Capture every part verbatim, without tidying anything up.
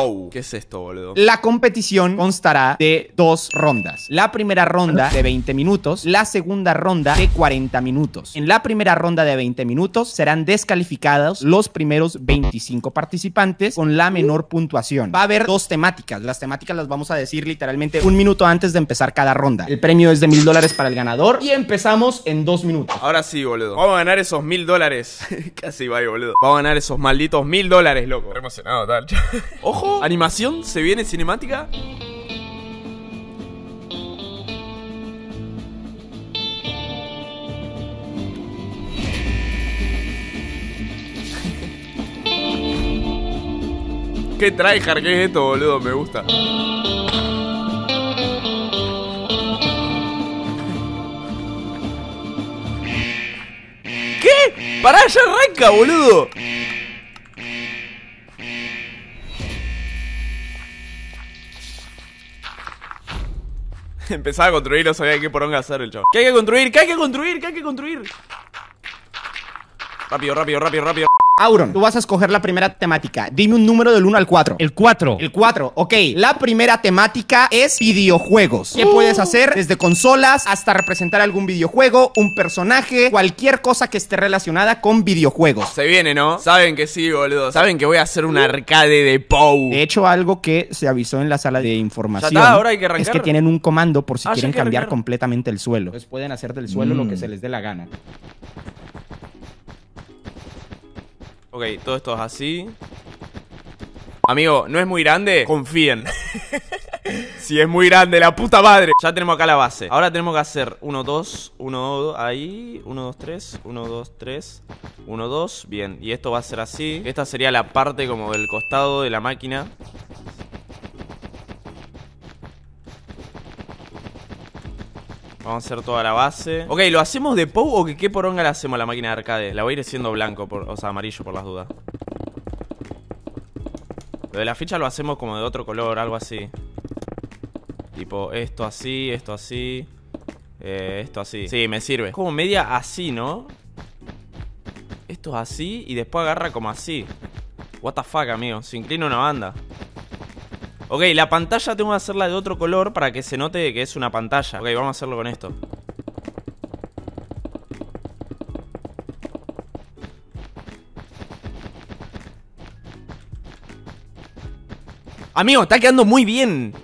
P O U. ¿Qué es esto, boludo? La competición constará de dos rondas. La primera ronda de veinte minutos, la segunda ronda de cuarenta minutos. En la primera ronda de veinte minutos serán descalificados los primeros veinticinco participantes con la menor puntuación. Va a haber dos temáticas. Las temáticas las vamos a decir literalmente un minuto antes de empezar cada ronda. El premio es de mil dólares para el ganador y empezamos en dos minutos. Ahora sí, boludo. Vamos a ganar esos mil dólares. Casi va, boludo. Vamos a ganar esos malditos mil dólares, loco. Estoy emocionado, tal. Ojo, animación, se viene cinemática. ¿Qué tryhard que es esto, boludo? Me gusta. ¿Qué? Pará, ya arranca, boludo. Empezaba a construir, no sabía qué poronga hacer el chavo. ¿Qué hay que construir? ¿Qué hay que construir? ¿Qué hay que construir? Rápido, rápido, rápido, rápido. Auron, tú vas a escoger la primera temática. Dime un número del uno al cuatro. El cuatro. El cuatro, ok. La primera temática es videojuegos. ¿Qué uh. puedes hacer? Desde consolas hasta representar algún videojuego, un personaje, cualquier cosa que esté relacionada con videojuegos. Se viene, ¿no? Saben que sí, boludo. Saben que voy a hacer un arcade de P O U. De hecho, algo que se avisó en la sala de información. Ya está, ahora hay que arrancar. Es que tienen un comando por si ah, quieren cambiar arrancar. completamente el suelo. Entonces pueden hacer del suelo mm. lo que se les dé la gana. Ok, todo esto es así. Amigo, no es muy grande, confíen. Si es muy grande, la puta madre. Ya tenemos acá la base. Ahora tenemos que hacer uno, dos, uno, dos, ahí uno, dos, tres, uno, dos, tres, uno, dos. Bien, y esto va a ser así. Esta sería la parte como del costado de la máquina. Vamos a hacer toda la base. Ok, ¿lo hacemos de P O U o que qué poronga la hacemos a la máquina de arcade? La voy a ir siendo blanco, por, o sea, amarillo por las dudas. Lo de la ficha lo hacemos como de otro color, algo así. Tipo, esto así, esto así, eh, esto así. Sí, me sirve. Como media así, ¿no? Esto es así y después agarra como así. What the fuck, amigo. Se inclina una banda. Ok, la pantalla tengo que hacerla de otro color para que se note que es una pantalla. Ok, vamos a hacerlo con esto. Amigo, está quedando muy bien.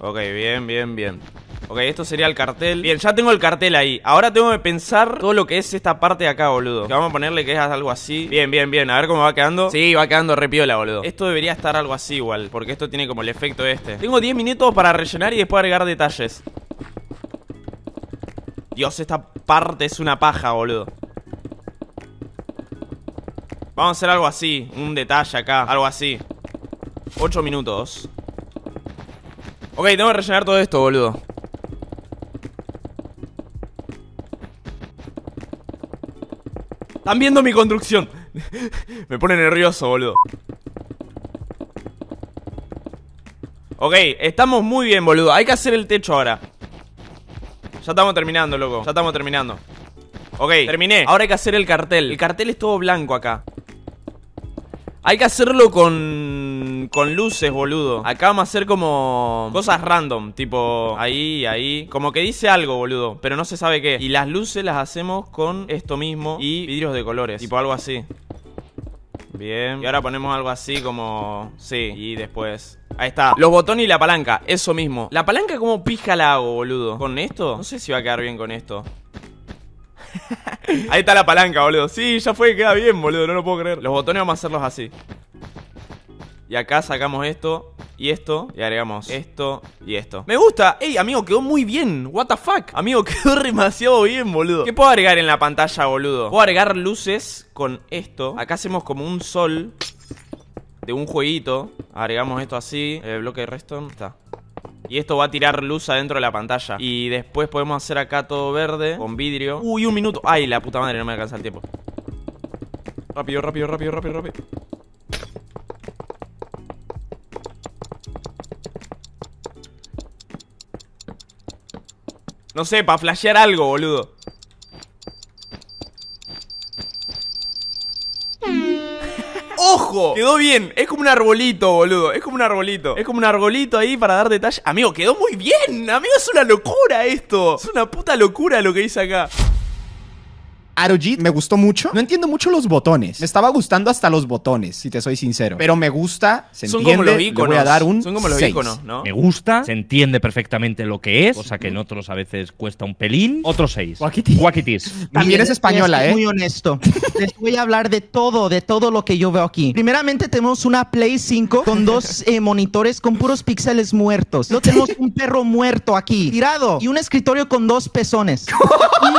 Ok, bien, bien, bien. Ok, esto sería el cartel. Bien, ya tengo el cartel ahí. Ahora tengo que pensar todo lo que es esta parte de acá, boludo. Que vamos a ponerle que es algo así. Bien, bien, bien. A ver cómo va quedando. Sí, va quedando re piola, boludo. Esto debería estar algo así igual, porque esto tiene como el efecto este. Tengo diez minutos para rellenar y después agregar detalles. Dios, esta parte es una paja, boludo. Vamos a hacer algo así. Un detalle acá, algo así. Ocho minutos. Ok, tengo que rellenar todo esto, boludo. Están viendo mi construcción. Me pone nervioso, boludo. Ok, estamos muy bien, boludo. Hay que hacer el techo ahora. Ya estamos terminando, loco. Ya estamos terminando. Ok, terminé. Ahora hay que hacer el cartel. El cartel es todo blanco acá. Hay que hacerlo con... con luces, boludo. Acá vamos a hacer como... cosas random. Tipo... ahí, ahí. Como que dice algo, boludo. Pero no se sabe qué. Y las luces las hacemos con esto mismo. Y vidrios de colores. Tipo algo así. Bien. Y ahora ponemos algo así como... sí. Y después... ahí está. Los botones y la palanca. Eso mismo. La palanca como pija la hago, boludo. ¿Con esto? No sé si va a quedar bien con esto. Ahí está la palanca, boludo. Sí, ya fue, queda bien, boludo, no lo puedo creer. Los botones vamos a hacerlos así. Y acá sacamos esto y esto y agregamos esto y esto. Me gusta. Ey, amigo, quedó muy bien. What the fuck. Amigo, quedó demasiado bien, boludo. ¿Qué puedo agregar en la pantalla, boludo? Puedo agregar luces con esto. Acá hacemos como un sol de un jueguito. Agregamos esto así. El bloque de redstone está. Y esto va a tirar luz adentro de la pantalla. Y después podemos hacer acá todo verde con vidrio. Uy, un minuto. Ay, la puta madre, no me alcanza el tiempo. Rápido, rápido, rápido, rápido, rápido. No sé, para flashear algo, boludo. ojo, quedó bien. Es como un arbolito, boludo. Es como un arbolito. Es como un arbolito ahí para dar detalle. Amigo, quedó muy bien. Amigo, es una locura esto. Es una puta locura lo que hice acá. Arojit me gustó mucho. No entiendo mucho los botones. Me estaba gustando hasta los botones, si te soy sincero. Pero me gusta, se entiende. Son como los iconos. Le voy a dar un Son como los seis. Iconos, ¿no? Me gusta, se entiende perfectamente lo que es, cosa que en otros a veces cuesta un pelín. Otro seis. Quackitis. Quackitis. También es española, ¿eh? Muy honesto. Les voy a hablar de todo, de todo lo que yo veo aquí. Primeramente tenemos una Play cinco con dos eh, monitores con puros píxeles muertos. Luego tenemos un perro muerto aquí, tirado. Y un escritorio con dos pezones.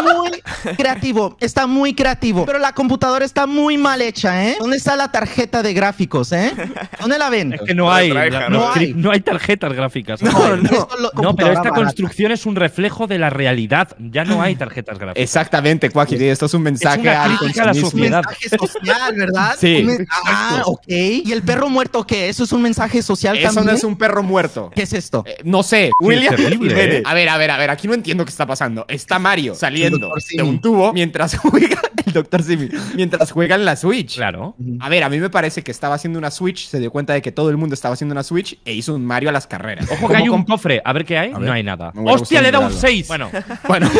Muy creativo. Está muy creativo, pero la computadora está muy mal hecha, ¿eh? ¿Dónde está la tarjeta de gráficos, eh? ¿Dónde la ven? Es que no hay, la, no, no, hay. no hay tarjetas gráficas. No, no, no. no pero esta barata. construcción es un reflejo de la realidad. Ya no hay tarjetas gráficas. Exactamente, Quackity. Esto es un mensaje es al a la sociedad. Es un mensaje social, ¿verdad? Sí. Ah, ok. ¿Y el perro muerto qué? ¿Eso es un mensaje social Eso también? Eso no es un perro muerto. ¿Qué es esto? Eh, no sé. William. Terrible, eh. A ver, a ver, a ver. Aquí no entiendo qué está pasando. Está Mario saliendo de un tubo mientras juega el Doctor Simi mientras juegan la Switch. Claro. A ver, a mí me parece que estaba haciendo una Switch, se dio cuenta de que todo el mundo estaba haciendo una Switch e hizo un Mario a las carreras. Ojo que hay un cofre. A ver qué hay. No hay nada. ¡Hostia, le da un seis! Bueno, bueno.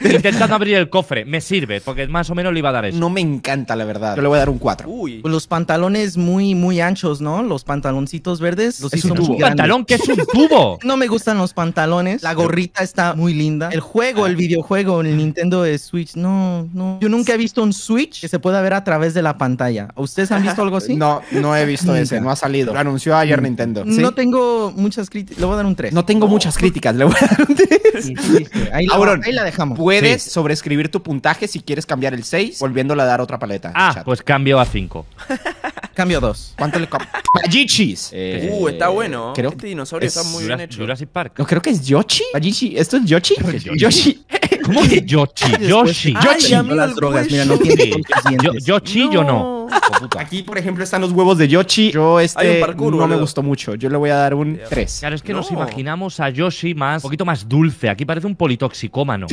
Intentando abrir el cofre. Me sirve, porque más o menos le iba a dar eso. No me encanta, la verdad. Yo le voy a dar un cuatro. Uy. Los pantalones muy, muy anchos, ¿no? Los pantaloncitos verdes. Los es un tubo. pantalón que es un tubo. No me gustan los pantalones. La gorrita está muy linda. El juego, el videojuego, el Nintendo de Switch. No, no. Yo nunca he visto un Switch que se pueda ver a través de la pantalla. ¿Ustedes han visto algo así? No, no he visto ese. No ha salido. Lo anunció ayer mm. Nintendo. ¿Sí? No tengo muchas críticas. Le voy a dar un tres. No tengo no. muchas críticas. Le voy a dar un tres. Sí, sí, sí. Ahí, Auron, la, ahí la dejamos. Puedes sí. sobreescribir tu puntaje si quieres cambiar el seis, volviéndole a dar otra paleta. Ah, pues cambio a cinco. Cambio dos. ¿Cuánto le cambio? Bajichis. Eh, uh, está bueno. Creo este dinosaurio es está muy Jurassic, bien hecho. Jurassic Park. No, creo que es Yoshi. Bajichi. ¿Esto es Yoshi? Es Yoshi. Yoshi. ¿Cómo que Yoshi? Yoshi. Yoshi. No las drogas, mira, no tiene. Yo, Yoshi, no. yo no. Aquí, por ejemplo, están los huevos de Yoshi. Yo este parkour, no boludo. me gustó mucho. Yo le voy a dar un tres. Claro, es que no. nos imaginamos a Yoshi más, un poquito más dulce. Aquí parece un politoxicómano.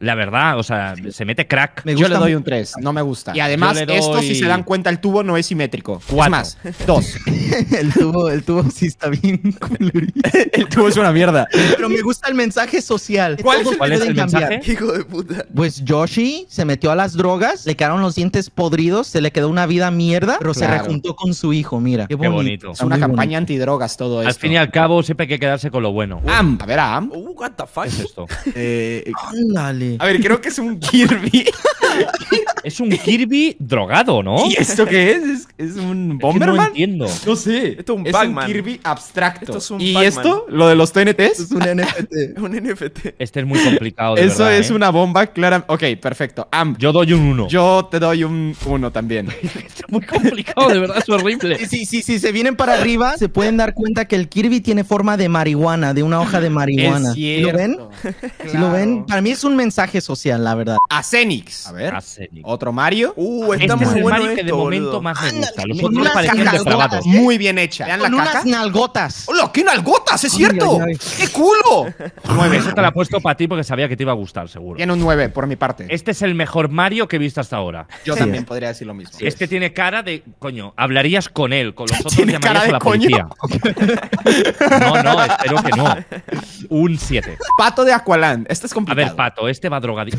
La verdad, o sea, se mete crack. Me gusta, yo le doy un tres. No me gusta. Y además, doy... esto, si se dan cuenta, el tubo no es simétrico. Cuatro. Es más, dos. el, tubo, el tubo sí está bien colorido. El tubo es una mierierda. Pero me gusta el mensaje social. ¿Cuál, ¿Cuál es el cambiar? mensaje? Hijo de puta. Pues Yoshi se metió a las drogas, le quedaron los dientes podridos, se le Le quedó una vida mierda, pero claro. se rejuntó con su hijo. Mira, qué bonito. Qué bonito. Es una campaña bonito. antidrogas todo esto. Al fin y al cabo, siempre hay que quedarse con lo bueno. Amp, a ver, a Amp. Uh, what the fuck. ¿Qué es esto? eh, a ver, creo que es un Kirby. Es un Kirby drogado, ¿no? ¿Y esto qué es? ¿Es, es un Bomberman? Es que no entiendo. No sé. Esto es un Pac-Man. Es un Kirby abstracto. Esto es un ¿Y esto? ¿Lo de los T N Ts? Es un N F T. Un N F T. Este es muy complicado, de Eso verdad, es ¿eh? una bomba, clara. Ok, perfecto. Amp. Yo doy un uno. Yo te doy un uno también. Está muy complicado, de verdad. Es horrible. Sí, sí, sí. Se vienen para arriba, se pueden dar cuenta que el Kirby tiene forma de marihuana, de una hoja de marihuana. ¿Sí ¿Lo ven? Claro. ¿Sí lo ven? Para mí es un mensaje social, la verdad. A Zenix. A ver. A Zenix. Otro Mario. Uh, está este muy es el bueno Mario esto, que de momento boludo. más me gusta. Los otros unas parecían desgrabados. Muy bien hecha. Vean la Con caca. unas nalgotas. ¡Hola, qué nalgotas! ¡Es ay, cierto! Ay, ay. ¡Qué culo! nueve. Eso te la he puesto para ti porque sabía que te iba a gustar, seguro. Tiene un nueve, por mi parte. Este es el mejor Mario que he visto hasta ahora. Yo sí, también es. podría decir lo mismo. Sí, este es. tiene cara de… Coño, hablarías con él. Con los otros llamarías cara de a la policía. No, no, espero que no. Un siete. Pato de Aqualand. Este es complicado. A ver, Pato, este va drogadito.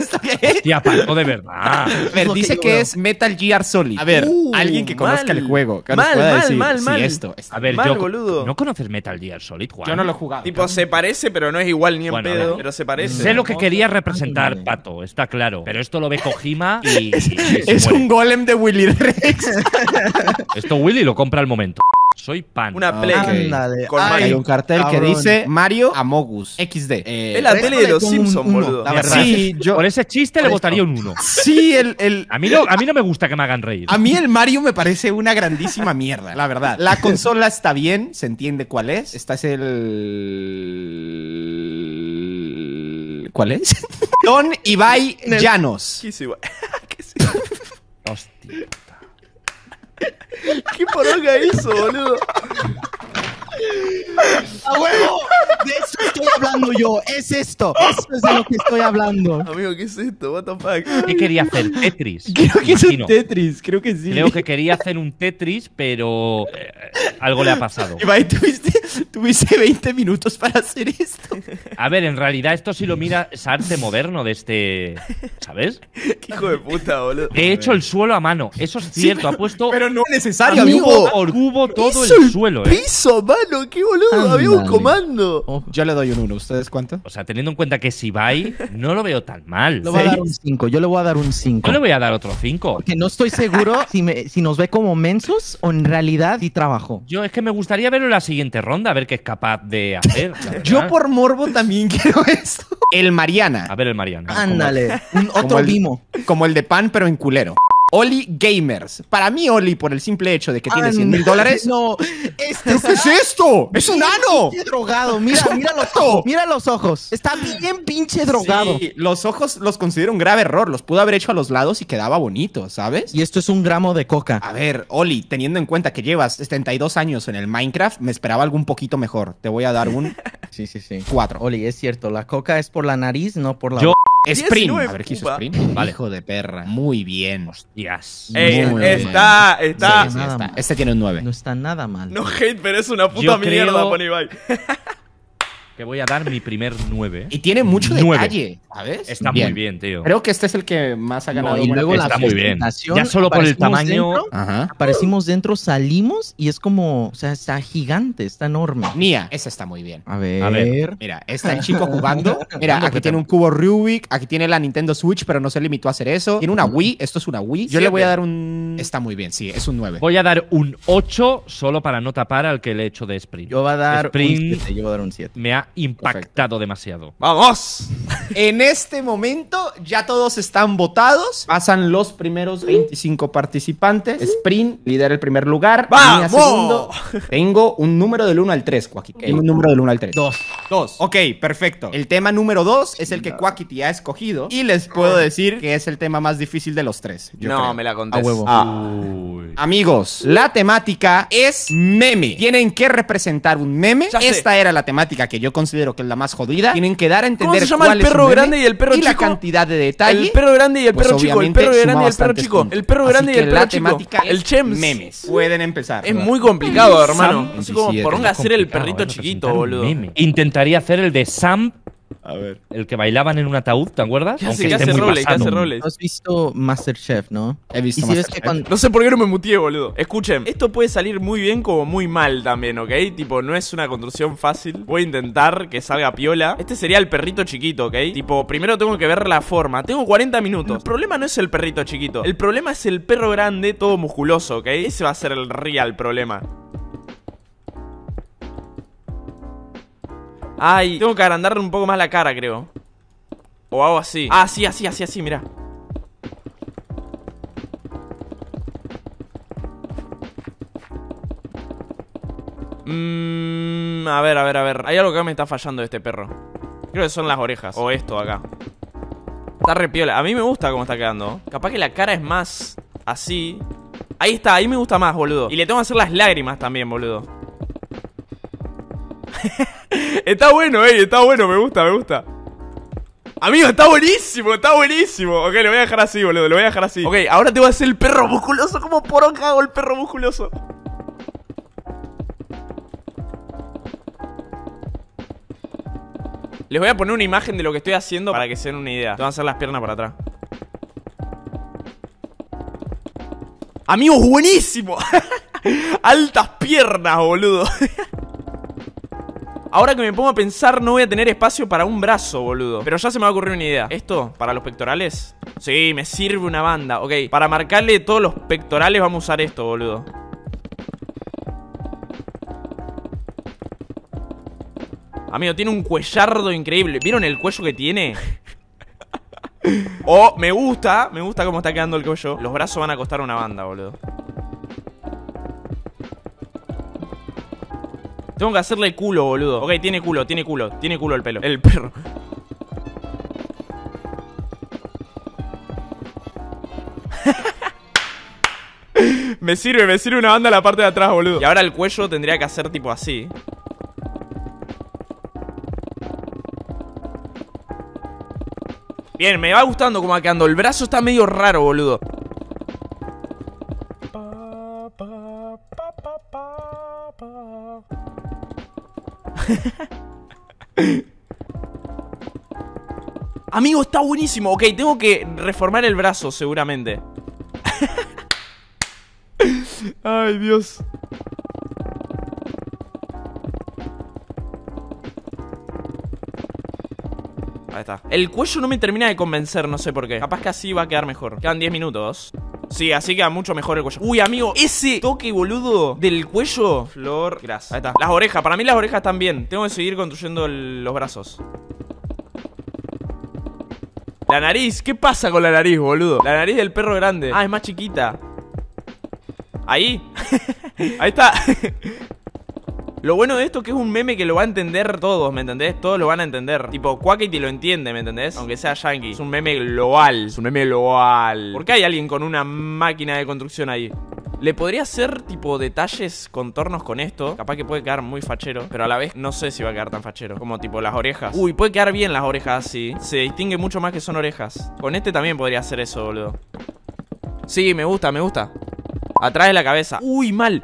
¿Esto qué es? Hostia, Pato, de verdad. A ver, dice que es Metal Gear Solid. A ver, uh, alguien que conozca mal, el juego. Que mal, mal, decir, mal, sí, mal. Esto, esto. A ver, mal, yo, boludo. ¿No conoces Metal Gear Solid, Juan? Yo no lo he jugado. Tipo, ¿no? se parece, pero no es igual ni en bueno, pedo. Pero se parece. Sé lo que quería representar, vale. Pato, está claro. Pero esto lo ve Kojima y… es, y es un golem de Willy Rex. Esto Willy lo compra al momento. Soy pan. Una play. Okay. Con Ay, Mario. Hay un cartel cabrón. que dice Mario Amogus equis de. Eh, es la tele de los Simpsons, boludo. La verdad. Sí, yo por ese chiste por le votaría un uno. Sí, el… el a, mí no, a mí no me gusta que me hagan reír. A mí el Mario me parece una grandísima mierda, la verdad. La consola está bien, se entiende cuál es. Esta es el… ¿Cuál es? Don Ibai Llanos. ¿Qué es Ibai? ¿Qué es Ibai? Hostia. ¿Qué poronga hizo, boludo? ¡A huevo! De eso estoy hablando yo. Es esto. Esto es de lo que estoy hablando. Amigo, ¿qué es esto? What the fuck? ¿Qué quería hacer? Tetris. Creo que es un Tetris. Creo que sí. Creo que quería hacer un Tetris, pero eh, algo le ha pasado. Ibai, ¿tuviste, tuviste veinte minutos para hacer esto? A ver, en realidad esto si lo miras es arte moderno de este... ¿Sabes? Qué hijo de puta, boludo. He hecho el suelo a mano. Eso es cierto. Sí, pero, ha puesto... Pero no es necesario, amigo. Cubo por cubo todo el, el suelo, eh. piso, mano. Qué boludo. Había un comando. Oh, yo le doy un uno. ¿Ustedes cuánto? O sea, teniendo en cuenta que si Ibai, no lo veo tan mal. Le voy a dar un cinco. Yo le voy a dar un cinco. Yo le voy a dar otro cinco. Porque no estoy seguro si, me, si nos ve como mensos o en realidad y trabajo. Yo es que me gustaría verlo en la siguiente ronda, a ver qué es capaz de hacer. Yo por morbo también quiero esto. El Mariana. A ver el Mariana. Ándale. Un, otro el, Vimo. Como el de pan, pero en culero. Oli Gamers. Para mí, Oli, por el simple hecho de que tiene cien mil dólares. No, este ¿qué es esto? ¡Es un ano! ¡Qué drogado! Mira, mira los ojos. Mira los ojos. Está bien pinche drogado. Sí, los ojos los considero un grave error. Los pudo haber hecho a los lados y quedaba bonito, ¿sabes? Y esto es un gramo de coca. A ver, Oli, teniendo en cuenta que llevas setenta y dos años en el Minecraft, me esperaba algo un poquito mejor. Te voy a dar un... Sí, sí, sí. cuatro. Oli, es cierto. La coca es por la nariz, no por la... Yo... Sprint. A ver, ¿qué hizo Sprint? Vale. Hijo de perra. Muy bien. Hostias. Ey, muy está, bien. está. Sí, está. Este tiene un nueve. No está nada mal. No hate, pero es una puta Yo mierda, pon Ibai. Que voy a dar mi primer nueve. Y tiene mucho nueve. Detalle, ¿sabes? Está bien. Muy bien, tío. Creo que este es el que más ha ganado. No, y luego la presentación. Ya solo por el tamaño. Dentro, Ajá. Aparecimos dentro, salimos y es como... O sea, está gigante, está enorme. Nia, esa está muy bien. A ver. A ver. Mira, está el chico jugando. Mira, aquí tiene un cubo Rubik. Aquí tiene la Nintendo Switch, pero no se limitó a hacer eso. Tiene una Wii. Esto es una Wii. Yo sí, le voy a dar un... Está muy bien, sí. Es un nueve. Voy a dar un ocho solo para no tapar al que le he hecho de Sprint. Yo voy a dar Sprint, un siete. Yo voy a dar un siete. Me ha impactado Perfecto. demasiado. ¡Vamos! En este momento ya todos están votados. Pasan los primeros veinticinco participantes. Sprint lidera el primer lugar. ¡Vamos! Segundo. Tengo un número del uno al tres, Quackity. Tengo un número del uno al tres. Dos. Dos. Ok, perfecto. El tema número dos es el que Quackity ha escogido. Y les puedo decir que es el tema más difícil de los tres. Yo no, creo. me la conté. A huevo. Ah. Amigos, la temática es meme. Tienen que representar un meme. Esta era la temática que yo considero que es la más jodida. Tienen que dar a entender ¿Cómo se llama cuál el perro grande y el perro chico? Y la cantidad de detalle. El perro grande y el perro pues chico. El perro grande y el perro chico. Puntos. El perro grande Así y el perro chico. El Chemps. Memes. Pueden empezar. Es muy complicado, hermano. Sam, no sé cómo poronga hacer el perrito chiquito, boludo. Meme. Intentaría hacer el de Sam. A ver. El que bailaban en un ataúd, ¿te acuerdas? Ya Aunque sé, esté muy roles, pasado. ¿No has visto MasterChef, no? He visto si MasterChef. Cuando... No sé por qué no me mutié, boludo. Escuchen, esto puede salir muy bien como muy mal también, ¿ok? Tipo, no es una construcción fácil. Voy a intentar que salga piola. Este sería el perrito chiquito, ¿ok? Tipo, primero tengo que ver la forma. Tengo cuarenta minutos. El problema no es el perrito chiquito. El problema es el perro grande, todo musculoso, ¿ok? Ese va a ser el real problema. Ay, tengo que agrandarle un poco más la cara, creo. O hago así. Ah, sí, así, así, así, mira. Mmm, a ver, a ver, a ver. Hay algo que me está fallando de este perro. Creo que son las orejas. O esto de acá. Está re piola. A mí me gusta cómo está quedando. Capaz que la cara es más así. Ahí está, ahí me gusta más, boludo. Y le tengo que hacer las lágrimas también, boludo. Está bueno, eh, está bueno, me gusta, me gusta. Amigo, está buenísimo, está buenísimo. Ok, lo voy a dejar así, boludo, lo voy a dejar así. Ok, ahora te voy a hacer el perro musculoso. Como poronga hago el perro musculoso. Les voy a poner una imagen de lo que estoy haciendo para que se den una idea. Te van a hacer las piernas para atrás. Amigo, buenísimo. Altas piernas, boludo. Ahora que me pongo a pensar, no voy a tener espacio para un brazo, boludo. Pero ya se me va a ocurrir una idea. ¿Esto? ¿Para los pectorales? Sí, me sirve una banda. Ok, para marcarle todos los pectorales vamos a usar esto, boludo. Amigo, tiene un cuellardo increíble. ¿Vieron el cuello que tiene? Oh, me gusta. Me gusta cómo está quedando el cuello. Los brazos van a costar una banda, boludo. Tengo que hacerle culo, boludo. Ok, tiene culo, tiene culo. Tiene culo el pelo. El perro. Me sirve, me sirve una banda la parte de atrás, boludo. Y ahora el cuello tendría que hacer tipo así. Bien, me va gustando como va quedando. El brazo está medio raro, boludo. Amigo, está buenísimo. Ok, tengo que reformar el brazo, seguramente. Ay, Dios. Ahí está. El cuello no me termina de convencer, no sé por qué. Capaz que así va a quedar mejor. Quedan diez minutos. Sí, así queda mucho mejor el cuello. Uy, amigo, ese toque, boludo, del cuello. Flor, grasa. Ahí está. Las orejas, para mí las orejas están bien. Tengo que seguir construyendo el, los brazos. La nariz, ¿qué pasa con la nariz, boludo? La nariz del perro grande. Ah, es más chiquita. Ahí. Ahí está. Lo bueno de esto es que es un meme que lo va a entender todos, ¿me entendés? Todos lo van a entender. Tipo, Quackity lo entiende, ¿me entendés? Aunque sea yankee. Es un meme global. Es un meme global. ¿Por qué hay alguien con una máquina de construcción ahí? Le podría hacer, tipo, detalles, contornos con esto. Capaz que puede quedar muy fachero. Pero a la vez no sé si va a quedar tan fachero. Como, tipo, las orejas. Uy, puede quedar bien las orejas así. Se distingue mucho más que son orejas. Con este también podría hacer eso, boludo. Sí, me gusta, me gusta. Atrás de la cabeza. Uy, mal.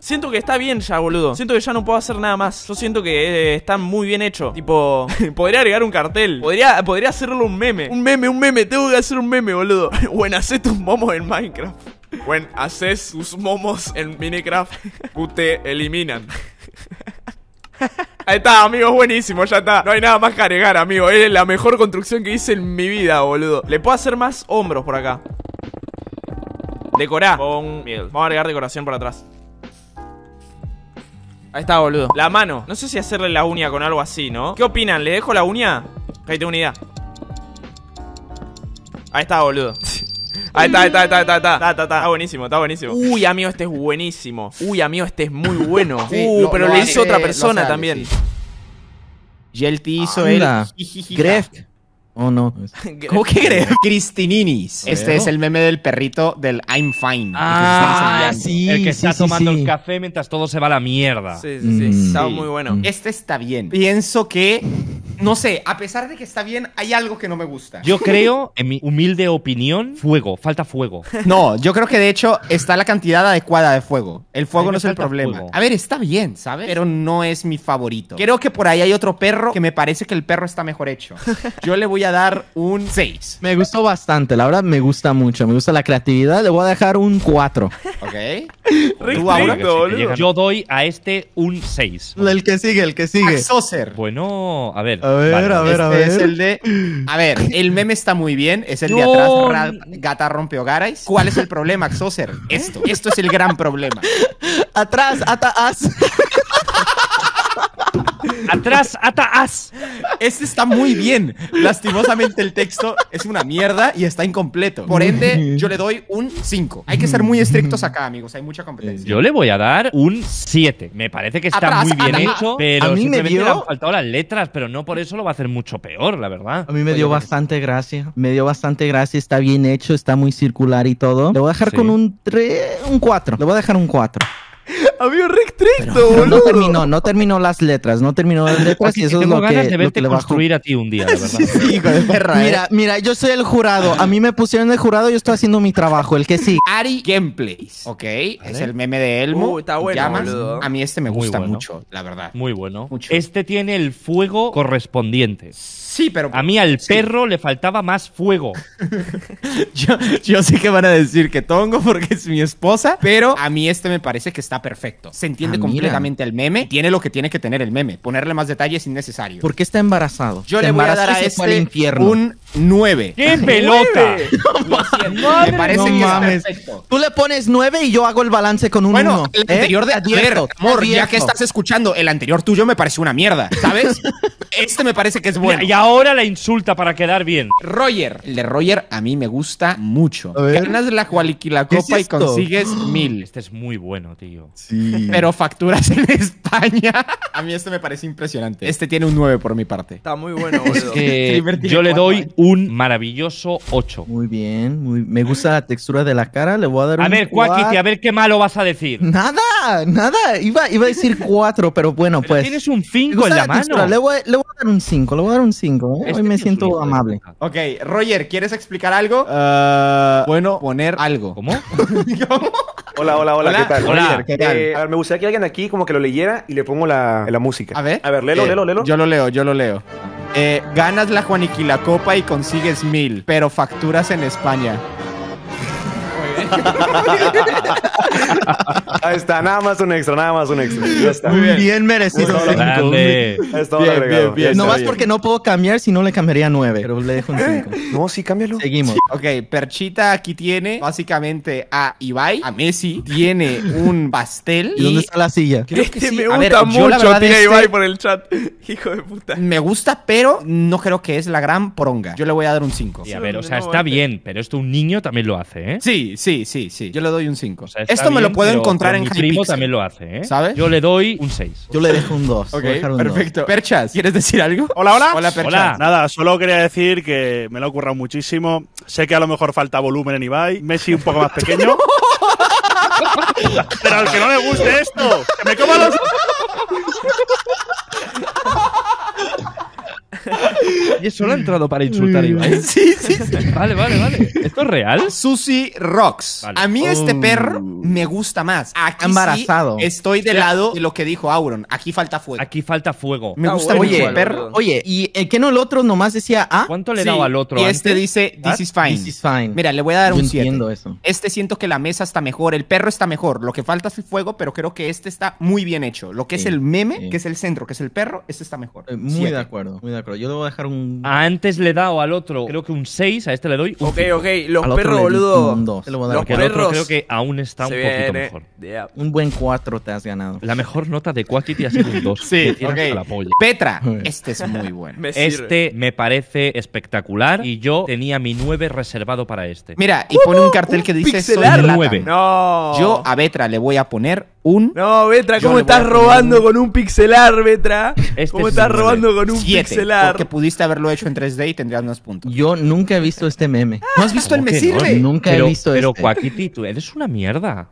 Siento que está bien ya, boludo. Siento que ya no puedo hacer nada más. Yo siento que eh, está muy bien hecho. Tipo, podría agregar un cartel. Podría, podría hacerlo un meme. Un meme, un meme. Tengo que hacer un meme, boludo. Bueno, hacé tus momos en Minecraft. Bueno, haces sus momos en Minecraft. Te eliminan. Ahí está, amigo, buenísimo, ya está. No hay nada más que agregar, amigo. Es la mejor construcción que hice en mi vida, boludo. Le puedo hacer más hombros por acá. Decorá con miel. Vamos a agregar decoración por atrás. Ahí está, boludo. La mano. No sé si hacerle la uña con algo así, ¿no? ¿Qué opinan? ¿Le dejo la uña? Ahí tengo una idea. Ahí está, boludo. Ahí está, ahí está, ahí está, ahí está, está, está, está buenísimo, está buenísimo. Uy, amigo, este es buenísimo. Uy, amigo, este es muy bueno. Sí, uh, lo, pero lo le hizo otra persona sale, también. Sí. Y él te hizo ah, el... Gref. Oh, no. ¿Cómo que crees? Cristininis. Este ¿Pero? es el meme del perrito del I'm Fine. Ah, el sí. El que está sí, tomando sí. el café mientras todo se va a la mierda. Sí, sí, sí. Mm. Está muy bueno. Este está bien. Pienso que... No sé, a pesar de que está bien, hay algo que no me gusta. Yo creo, en mi humilde opinión, fuego. Falta fuego. No, yo creo que de hecho está la cantidad adecuada de fuego. El fuego no es el problema. Fuego. A ver, está bien, ¿sabes? Pero no es mi favorito. Creo que por ahí hay otro perro que me parece que el perro está mejor hecho. Yo le voy a dar un seis. Me gustó bastante, la verdad me gusta mucho. Me gusta la creatividad, le voy a dejar un cuatro. Ok. Yo doy a este un seis. El que sigue, el que sigue. Soser. Bueno, a ver. A ver, vale, a ver, este a ver. Es el de... A ver, el meme está muy bien. Es el no. de atrás, ra, gata rompe hogares. ¿Cuál es el problema, Xoser? Esto. Esto es el gran problema. Atrás, ata as. Atrás, ata as. Este está muy bien. Lastimosamente el texto es una mierda y está incompleto. Por ende, yo le doy un cinco. Hay que ser muy estrictos acá, amigos. Hay mucha competencia. Yo le voy a dar un siete. Me parece que está atrás, muy bien atrás. hecho. Pero a mí simplemente me dio... le han faltado las letras. Pero no por eso lo va a hacer mucho peor, la verdad. A mí me dio Oye, bastante gracia. Me dio bastante gracia. Está bien hecho. Está muy circular y todo. Le voy a dejar sí. con un tres, un cuatro. Le voy a dejar un cuatro. Amigo, re estricto, pero, boludo. Pero no terminó, no terminó las letras, no terminó las letras y eso es lo que, de verte lo que le va a construir a ti un día, la verdad. Sí, sí, hijo de perra, mira, eh. mira, yo soy el jurado, a mí me pusieron el jurado, yo estoy haciendo mi trabajo, el que sí. Ari Gameplays, ok, ¿Vale? es el meme de Elmo. Uh, está bueno, a mí este me gusta bueno. mucho, la verdad. Muy bueno. Mucho. Este tiene el fuego correspondiente. Sí, pero... A mí al sí. perro le faltaba más fuego. yo, yo sé que van a decir que tongo porque es mi esposa, pero a mí este me parece que está perfecto. Se entiende ah, completamente mira. el meme. Tiene lo que tiene que tener el meme. Ponerle más detalle es innecesario. ¿Por qué está embarazado? Yo le voy a dar a este un nueve. ¡Qué pelota! Me parece no que mames. es perfecto. Tú le pones nueve y yo hago el balance con un bueno, uno. El ¿Eh? anterior de advierto. Amor, advierto. ya que estás escuchando, el anterior tuyo me pareció una mierda, ¿sabes? Este me parece que es bueno. Ya, ya ahora la insulta para quedar bien. Roger. El de Roger a mí me gusta mucho. Ganas la la copa es y consigues mil. Este es muy bueno, tío. Sí. Pero facturas en España. A mí este me parece impresionante. Este tiene un nueve por mi parte. Está muy bueno, boludo. Es que yo le doy un maravilloso ocho. Muy bien. Muy... Me gusta la textura de la cara. Le voy a dar a un A ver, Quackity, a ver qué malo vas a decir. ¡Nada! Nada, nada. Iba, iba a decir cuatro, pero bueno, pero pues... Tienes un cinco en la mano. Le voy, le voy a dar un cinco, le voy a dar un cinco. ¿eh? Este Hoy me siento miedo, amable. Ok, Roger, ¿quieres explicar algo? Uh, bueno, poner algo. ¿Cómo? ¿Cómo? Hola, hola, hola, hola, ¿qué tal? Hola, Roger, ¿qué tal? Eh, a ver, me gustaría que alguien aquí como que lo leyera y le pongo la, la música. A ver. A ver, léelo, eh, léelo, léelo. Yo lo leo, yo lo leo. Eh, ganas la Juaniquilacopa y consigues mil, pero facturas en España. Ahí está, nada más un extra, nada más un extra. Ya está. Muy bien, bien merecido. Está bien, bien, bien. No más porque no puedo cambiar, si no le cambiaría nueve, pero le dejo un cinco. No, sí, cámbialo. Seguimos. Sí. Ok, Perchita aquí tiene básicamente a Ibai, a Messi, tiene un pastel. ¿Y, y... dónde está la silla? Creo que este sí. Me gusta a ver, mucho, yo, tiene este... Ibai por el chat. Hijo de puta. Me gusta, pero no creo que es la gran poronga. Yo le voy a dar un cinco. Sí, a ver, o sea, está bien, pero esto un niño también lo hace, ¿eh? Sí, sí. Sí, sí, sí. Yo le doy un cinco. O sea, esto me bien, lo puedo encontrar en mi primo también lo hace, ¿eh? ¿Sabes? Yo le doy un seis. Yo le dejo un dos. Ok, un perfecto. Dos. Perchas, ¿quieres decir algo? Hola, hola. Hola, Perchas. Hola. Nada, solo quería decir que me lo ha currado muchísimo. Sé que a lo mejor falta volumen en Ibai. Messi un poco más pequeño. Pero al que no le guste esto, que me coma los... Y solo ha entrado para insultar a Ibai. Sí, sí, sí. Vale, vale, vale. ¿Esto es real? Susy Rocks. Vale. A mí este oh. perro me gusta más. Aquí Embarazado. Sí estoy del lado de lo que dijo Auron. Aquí falta fuego. Aquí falta fuego. Me ah, gusta bueno, Oye, perro. Oye, ¿y el que no el otro nomás decía A? ¿Cuánto le sí. daba al otro Y antes? Este dice, this is fine. This is fine. Mira, le voy a dar Yo un siete. Eso. Este siento que la mesa está mejor, el perro está mejor. Lo que falta es el fuego, pero creo que este está muy bien hecho. Lo que sí. es el meme, sí. que es el centro, que es el perro, este está mejor. Eh, muy siete. de acuerdo, muy de acuerdo. Yo le voy a dejar un... Antes le he dado al otro, creo que un seis. A este le doy un Ok, ok. Los al perros, boludo. Un dos. Los perros. Otro creo que aún está se un poquito viene. mejor. Yeah. Un buen cuatro te has ganado. La mejor nota de Quackity ha sido un dos. Sí, okay. la polla. Petra. Este es muy bueno. me este me parece espectacular y yo tenía mi nueve reservado para este. Mira, y pone un cartel ¿Un que dice pixelar? nueve. No. Yo a Petra le voy a poner un... No, Petra, ¿cómo estás robando un... con un pixelar, Petra? Este ¿Cómo estás robando con un siete, pixelar? Porque pudiste haberlo hecho en tres D y tendrías más puntos. Yo nunca he visto este meme. ¿No has visto el me sirve? No? Nunca pero, he visto pero, este. Pero, Quackity, tú eres una mierda.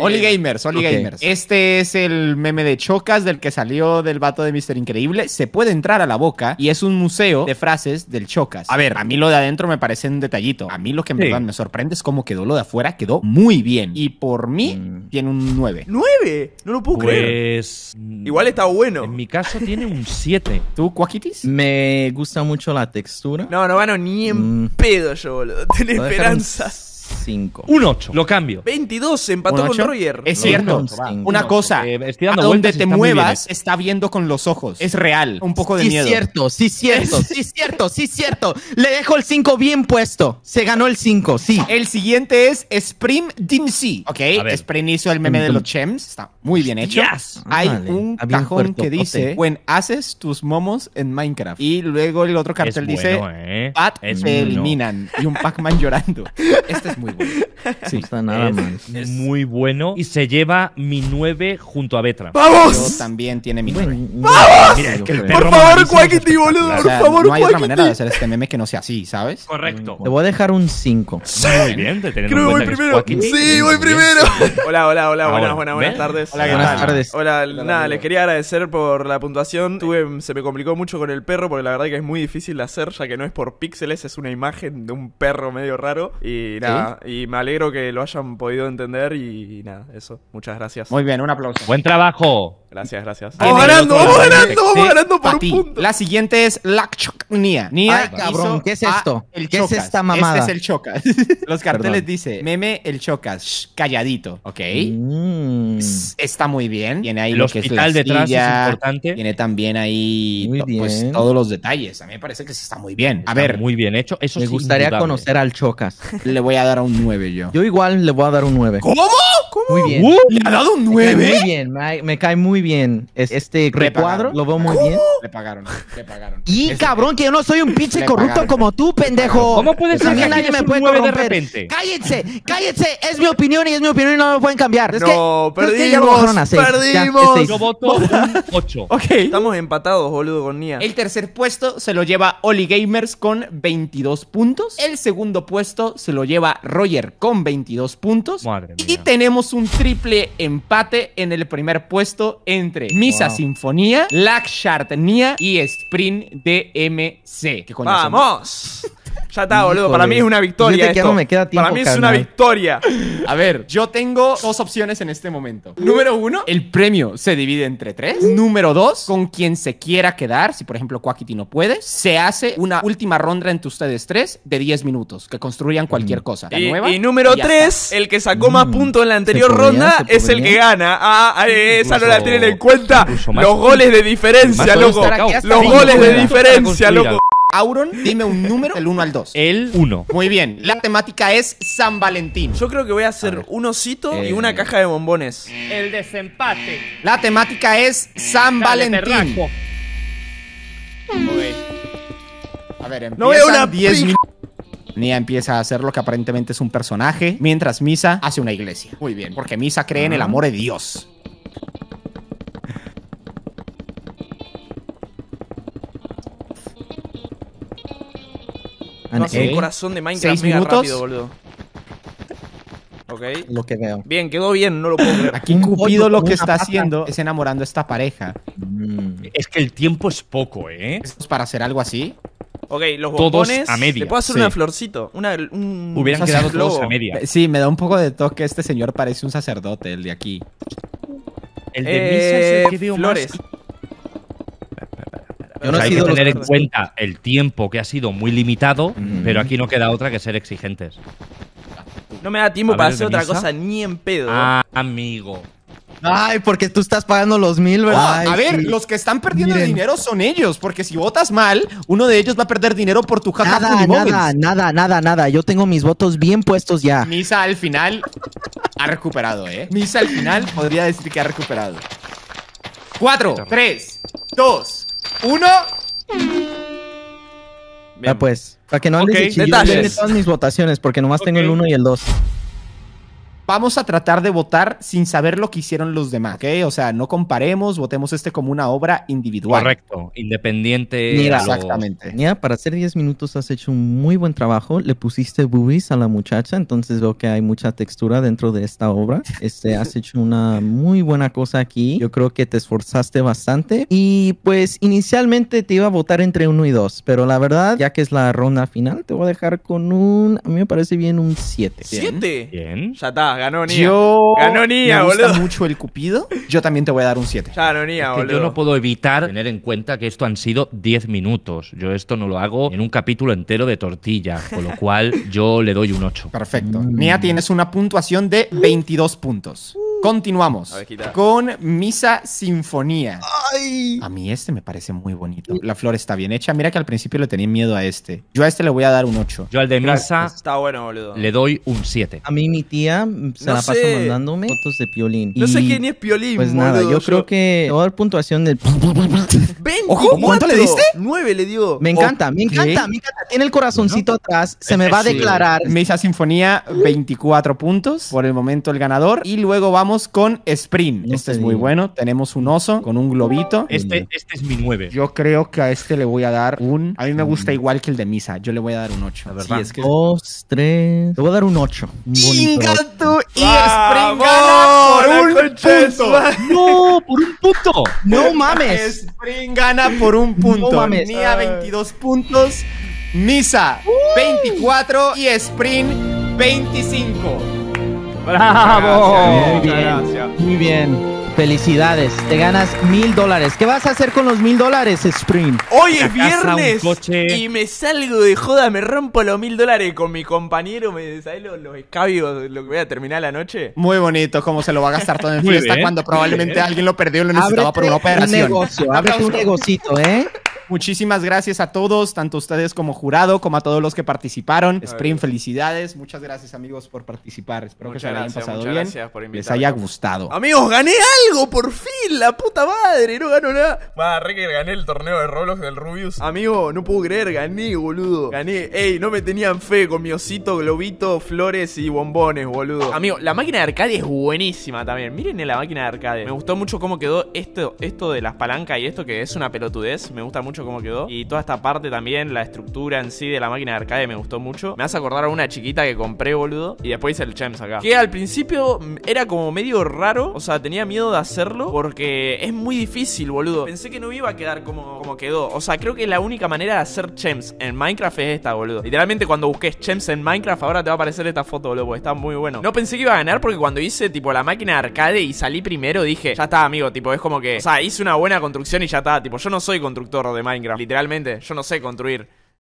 Oli Gamers, Oli okay. Gamers. Este es el meme de Cho Kas del que salió del vato de mister Increíble. Se puede entrar a la boca y es un museo de frases del Cho Kas. A ver, a mí lo de adentro me parece un detallito. A mí lo que en sí. verdad me sorprende es cómo quedó lo de afuera. Quedó muy bien. Y por mí mm. tiene un nueve. ¿nueve? No lo puedo pues... creer. Igual está bueno. En mi caso tiene un siete. ¿Tú, Quackitis? Me gusta mucho la textura. No, no gano ni en mm. pedo yo, boludo. Ten esperanzas. cinco. Un ocho. Lo cambio. veintidós. Empató con Roger. Es cierto. Una cosa. Eh, estoy dando a donde te muevas, está viendo con los ojos. Es real. Un poco de sí, miedo. Sí, cierto. Sí, cierto. sí, cierto. Sí, cierto. Le dejo el cinco bien puesto. Se ganó el cinco. Sí. El siguiente es SpreenDMC. Ok. Spreen hizo el meme de los Chemps. Está muy bien hecho. Yes. Hay vale. un Había cajón un que dice, when haces tus momos en Minecraft. Y luego el otro cartel bueno, dice, eh. Pat es me bueno. eliminan. Y un Pac-Man llorando. Este es muy bueno. Sí, no está nada es, mal. Es muy bueno y se lleva mi nueve junto a Petra. ¡Vamos! Yo también tiene mi nueve. ¡Vamos! Mira, es que el por favor, Quackity, boludo. Por o sea, favor, Quackity. No hay otra manera de hacer este meme que no sea así, ¿sabes? Correcto. Te voy a dejar un cinco. Sí. Muy bien. Te Creo que voy primero. Que sí, voy primero. Hola, hola, hola. Buenas, buenas, buenas tardes. Hola, ¿qué buenas tal? tardes. Hola, hola nada, les quería agradecer por la puntuación. Tuve, se me complicó mucho con el perro porque la verdad que es muy difícil de hacer, ya que no es por píxeles, es una imagen de un perro medio raro. Y nada, ¿Sí? y me alegro que lo hayan podido entender y, y nada, eso. Muchas gracias. Muy bien, un aplauso. Buen trabajo. Gracias, gracias. ¡Vamos ganando, vamos ganando, vamos ganando por un punto! La siguiente es Lacksher. Nia. Nia, cabrón, ¿qué es esto? ¿Qué es esta mamada? Este es el Cho Kas. Los carteles dice, meme el Cho Kas, calladito. Ok. Mm. Está muy bien. Tiene ahí el lo que es la hospital detrás es importante. Tiene también ahí to pues, todos los detalles. A mí me parece que sí está muy bien. A está ver. Muy bien hecho. Eso me sí gustaría indudable. conocer al Cho Kas. Le voy a dar un nueve yo. Yo igual le voy a dar un nueve. ¿Cómo? ¿Cómo? Muy bien. Uh, ¿Le ha dado un nueve? Me cae muy bien. Me, me cae muy bien. Este recuadro lo veo muy ¿Cómo? bien. Le pagaron. Le pagaron. Y cabrón, que yo no soy un pinche corrupto como tú, pendejo. ¿Cómo puede ser que nadie me puede corromper? De repente. Cállense, cállense. Es mi opinión y es mi opinión y no me pueden cambiar. Es no, que, perdimos, que ya lo a seis. Perdimos. Ya, yo voto un ocho. Okay. Estamos empatados, boludo, con Nia. El tercer puesto se lo lleva Oli Gamers con veintidós puntos. El segundo puesto se lo lleva Roger con veintidós puntos. Madre mía. Y tenemos un triple empate en el primer puesto entre Misa wow. Sinfonía, Lacksher, Nia y SpreenDMC. ¡Vamos! Ya está, boludo. Para mí es una victoria esto. Quedo, me queda tiempo, Para mí carnal. es una victoria. A ver, yo tengo dos opciones en este momento. Número uno, el premio se divide entre tres. Número dos, con quien se quiera quedar, si por ejemplo Quackity no puede, se hace una última ronda entre ustedes tres de diez minutos, que construyan cualquier mm. cosa. La y, nueva, y número y tres, está. el que sacó más mm. puntos en la anterior podría, ronda es el que gana. Ah, ah esa incluso, no la tienen en cuenta. Los goles de diferencia, loco. Los goles de diferencia, loco. Auron, dime un número del uno al dos. El uno. Muy bien. La temática es San Valentín. Yo creo que voy a hacer a un osito eh. y una caja de bombones. El desempate. La temática es San Dale, Valentín. Okay. A ver, empiezan no veo una diez minutos. Nia empieza a hacer lo que aparentemente es un personaje, mientras Misa hace una iglesia. Muy bien, porque Misa cree uh-huh. en el amor de Dios. No, hace un corazón de Minecraft mega rápido, boludo. Ok. Lo que veo. Bien, quedó bien, no lo puedo creer. Aquí Cupido lo que está haciendo es enamorando a esta pareja. Mm. Es que el tiempo es poco, ¿eh? ¿Es para hacer algo así? Ok, los bombones. Todos a media. ¿Le puedo hacer sí. una florcito? Una, un... Hubieran quedado todos a media. Sí, me da un poco de toque. Este señor parece un sacerdote, el de aquí. El de Misa eh, es el que veo flores. Más... Yo no o sea, hay que tener en cuenta el tiempo que ha sido muy limitado, mm-hmm. pero aquí no queda otra que ser exigentes. No me da tiempo a para hacer otra Misa. cosa ni en pedo. Ah, amigo. Ay, porque tú estás pagando los mil, ¿verdad? Ay, a ver, sí. los que están perdiendo Miren. dinero son ellos, porque si votas mal, uno de ellos va a perder dinero por tu jaja. Nada, nada, nada, nada, nada. Yo tengo mis votos bien puestos ya. Misa al final ha recuperado, ¿eh? Misa al final podría decir que ha recuperado. Cuatro, tres, dos... Uno. Ya pues, para que no andes okay, de chillos, denle todas mis votaciones, porque nomás okay. tengo el uno y el dos. Vamos a tratar de votar sin saber lo que hicieron los demás, ¿ok? O sea, no comparemos, votemos este como una obra individual. Correcto, independiente. Mira, exactamente. Mira, para hacer diez minutos has hecho un muy buen trabajo. Le pusiste boobies a la muchacha, entonces veo que hay mucha textura dentro de esta obra. Este, has hecho una muy buena cosa aquí. Yo creo que te esforzaste bastante. Y pues, inicialmente te iba a votar entre uno y dos, pero la verdad, ya que es la ronda final, te voy a dejar con un... A mí me parece bien un siete. ¿siete? Bien. Ya está. Ganó Nia. Yo... Ganó Nia, me gusta boludo. mucho el Cupido. Yo también te voy a dar un siete. Ganó Nia, es que boludo. Yo no puedo evitar tener en cuenta que esto han sido diez minutos. Yo esto no lo hago en un capítulo entero de tortilla, con lo cual yo le doy un ocho. Perfecto. Mm. Nia, tienes una puntuación de veintidós puntos. Continuamos con Misa Sinfonía. Ay. A mí este me parece muy bonito. La flor está bien hecha. Mira que al principio le tenía miedo a este. Yo a este le voy a dar un ocho. Yo al de Misa está bueno, boludo. Le doy un siete. A mí mi tía se no la sé. pasa mandándome fotos de Piolín. No y... sé quién es Piolín. Pues boludo, nada, yo, yo creo que voy a dar puntuación del... Ojo, ¿cuánto le diste? nueve le dio. Me encanta, okay. me encanta, me encanta. Tiene el corazoncito no. atrás. Se es me va a declarar. Sí. Misa Sinfonía, veinticuatro puntos. Por el momento el ganador. Y luego vamos con Sprint. No este es digo. muy bueno. Tenemos un oso con un globito. Este, este es mi nueve. Yo creo que a este le voy a dar un... A mí me gusta mm. igual que el de Misa. Yo le voy a dar un ocho. La verdad. Sí, es que... Dos, tres... Le voy a dar un ocho. ¡Ingato! Y Sprint gana por un punto. ¡No! ¡Por un punto! ¡No mames! Sprint gana por un punto. ¡No mames! Nia, veintidós puntos. Misa, uh. veinticuatro. Y Sprint, veinticinco. ¡Bravo! Muy bien, muy bien. Felicidades, te ganas mil dólares. ¿Qué vas a hacer con los mil dólares, Spreen? Hoy es viernes y me salgo de joda, me rompo los mil dólares con mi compañero. Me ¿Sabes los, los escabios, lo que voy a terminar la noche? Muy bonito, cómo se lo va a gastar todo en fiesta bien, cuando probablemente bien. alguien lo perdió y lo necesitaba ábrete por una operación. Un negocio, ábrete un negocito, ¿eh? Muchísimas gracias a todos, tanto a ustedes como jurado, como a todos los que participaron. Spreen, felicidades. Muchas gracias, amigos, por participar. Espero muchas que se gracias, hayan pasado bien. Por les haya gustado. Amigos, gané algo, por fin. La puta madre, no gano nada. Madre, que gané el torneo de Roblox del Rubius. Amigo, no puedo creer, gané, boludo. Gané. Ey, no me tenían fe con mi osito, globito, flores y bombones, boludo. Amigo, la máquina de arcade es buenísima también. Miren la máquina de arcade. Me gustó mucho cómo quedó esto, esto de las palancas y esto, que es una pelotudez. Me gusta mucho cómo quedó. Y toda esta parte también, la estructura en sí de la máquina de arcade me gustó mucho. Me hace acordar a una chiquita que compré, boludo. Y después hice el Chemps acá, que al principio era como medio raro. O sea, tenía miedo de hacerlo porque es muy difícil, boludo. Pensé que no iba a quedar como, como quedó. O sea, creo que la única manera de hacer Chemps en Minecraft es esta, boludo. Literalmente cuando busques Chemps en Minecraft, ahora te va a aparecer esta foto, boludo, porque está muy bueno. No pensé que iba a ganar porque cuando hice tipo la máquina de arcade y salí primero, dije, ya está, amigo, tipo, es como que, o sea, hice una buena construcción y ya está. Tipo, yo no soy constructor de Minecraft, literalmente, yo no sé construir.